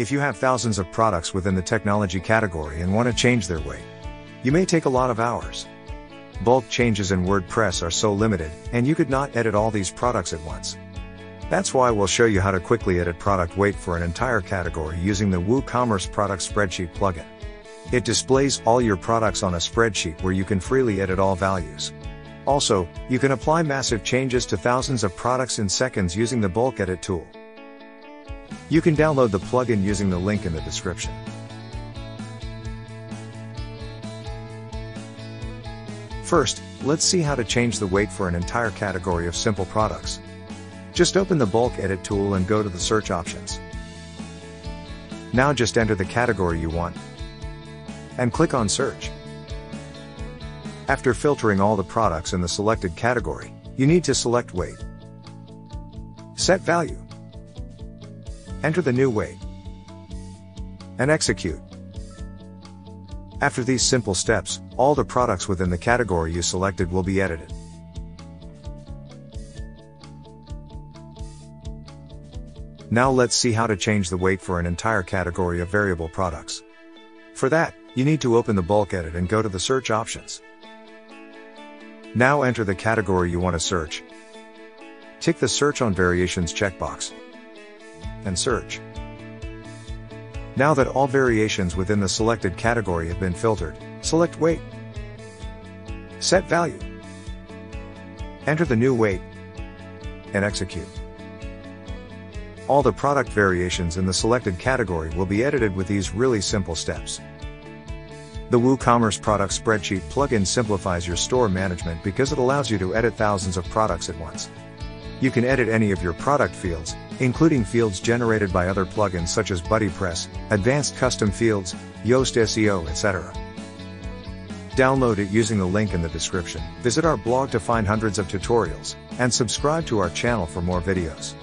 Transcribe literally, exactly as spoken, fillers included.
If you have thousands of products within the technology category and want to change their weight, you may take a lot of hours. Bulk changes in WordPress are so limited, and you could not edit all these products at once. That's why we'll show you how to quickly edit product weight for an entire category using the WooCommerce Product Spreadsheet plugin. It displays all your products on a spreadsheet where you can freely edit all values. Also, you can apply massive changes to thousands of products in seconds using the bulk edit tool. You can download the plugin using the link in the description. First, let's see how to change the weight for an entire category of simple products. Just open the bulk edit tool and go to the search options. Now just enter the category you want and click on search. After filtering all the products in the selected category, you need to select weight. Set value. Enter the new weight and execute. After these simple steps, all the products within the category you selected will be edited. Now let's see how to change the weight for an entire category of variable products. For that, you need to open the bulk edit and go to the search options. Now enter the category you want to search. Tick the Search on Variations checkbox and search. Now that all variations within the selected category have been filtered, select weight. Set value. Enter the new weight and execute. All the product variations in the selected category will be edited with these really simple steps. The WooCommerce Product Spreadsheet plugin simplifies your store management because it allows you to edit thousands of products at once. You can edit any of your product fields, including fields generated by other plugins such as BuddyPress, Advanced Custom Fields, Yoast S E O, et cetera. Download it using the link in the description, visit our blog to find hundreds of tutorials, and subscribe to our channel for more videos.